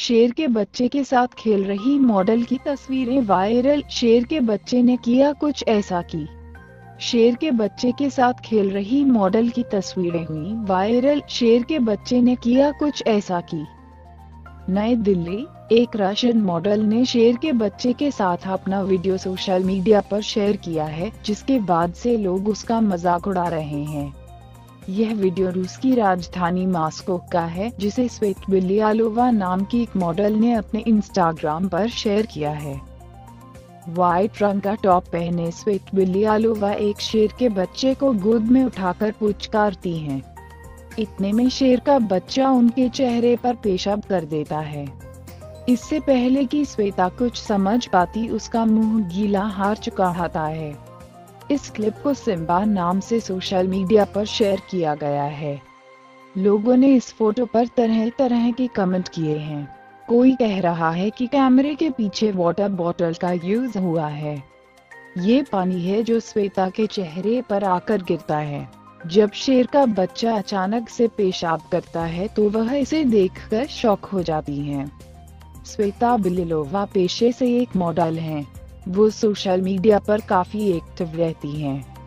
शेर के बच्चे के साथ खेल रही मॉडल की तस्वीरें वायरल। शेर के बच्चे ने किया कुछ ऐसा कि शेर के बच्चे के साथ खेल रही मॉडल की तस्वीरें हुई वायरल। शेर के बच्चे ने किया कुछ ऐसा कि नई दिल्ली, एक रशियन मॉडल ने शेर के बच्चे के साथ अपना वीडियो सोशल मीडिया पर शेयर किया है, जिसके बाद से लोग उसका मजाक उड़ा रहे हैं। यह वीडियो रूस की राजधानी मास्को का है, जिसे स्वेता बिलियालोवा नाम की एक मॉडल ने अपने इंस्टाग्राम पर शेयर किया है। व्हाइट रंग का टॉप पहने स्वेता बिलियालोवा एक शेर के बच्चे को गोद में उठाकर पुचकारती हैं। इतने में शेर का बच्चा उनके चेहरे पर पेशाब कर देता है। इससे पहले कि स्वेता कुछ समझ पाती, उसका मुंह गीला हार चुका होता है। इस क्लिप को सिम्बा नाम से सोशल मीडिया पर शेयर किया गया है। लोगों ने इस फोटो पर तरह तरह के कमेंट किए हैं। कोई कह रहा है कि कैमरे के पीछे वाटर बॉटल का यूज हुआ है। ये पानी है जो स्वेता के चेहरे पर आकर गिरता है। जब शेर का बच्चा अचानक से पेशाब करता है तो वह इसे देखकर शॉक हो जाती है। स्वेता बिलियालोवा पेशे से एक मॉडल हैं। वो सोशल मीडिया पर काफ़ी एक्टिव रहती हैं।